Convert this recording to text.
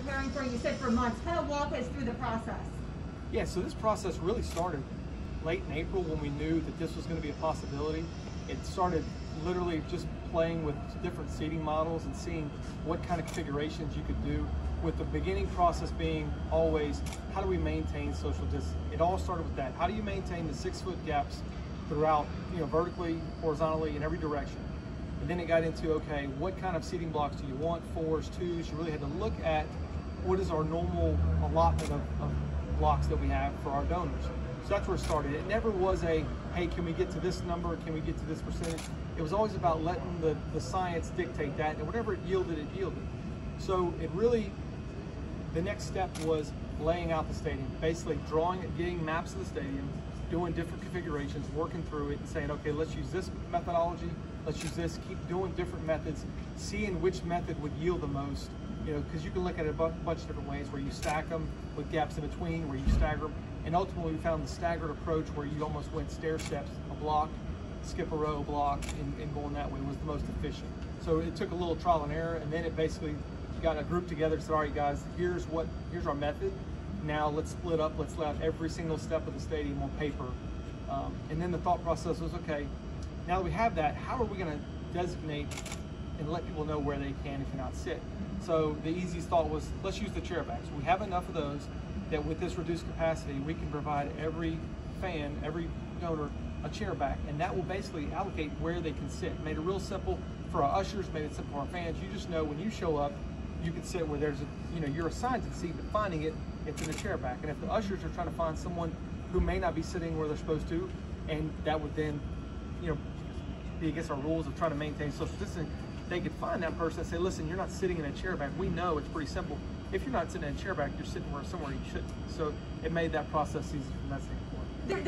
Preparing for, you said for months. Kind of walk us through the process. Yeah, so this process really started late in April when we knew that this was going to be a possibility. It started literally just playing with different seating models and seeing what kind of configurations you could do, with the beginning process being always, how do we maintain social distance? It all started with that. How do you maintain the 6-foot gaps throughout, vertically, horizontally, in every direction? And then it got into, okay, what kind of seating blocks do you want? 4s, 2s, you really had to look at what is our normal allotment of blocks that we have for our donors. So that's where it started. It never was a, hey, can we get to this number? Can we get to this percentage? It was always about letting the science dictate that, and whatever it yielded, it yielded. So it really, the next step was laying out the stadium, basically drawing it, getting maps of the stadium, doing different configurations, working through it and saying, okay, let's use this methodology, let's use this, keep doing different methods, seeing which method would yield the most, because you can look at it a bunch of different ways, where you stack them with gaps in between, where you stagger them. And ultimately we found the staggered approach, where you almost went stair steps, a block, skip a row, a block, and going that way was the most efficient. So it took a little trial and error, and then it basically got a group together and said, all right guys, here's our method. Now let's split up, let's lay out every single step of the stadium on paper. And then the thought process was, okay, now that we have that, how are we gonna designate and let people know where they can and cannot sit? So the easiest thought was, let's use the chair backs. We have enough of those that with this reduced capacity, we can provide every fan, every donor, a chair back, and that will basically allocate where they can sit. Made it real simple for our ushers, made it simple for our fans. You just know when you show up, you can sit where there's a, you're assigned to the seat, but finding it, it's in a chair back. And if the ushers are trying to find someone who may not be sitting where they're supposed to, and that would then, be against our rules of trying to maintain social distancing, they could find that person and say, listen, you're not sitting in a chair back. We know, it's pretty simple. If you're not sitting in a chair back, you're sitting somewhere you shouldn't. So it made that process easy from that standpoint.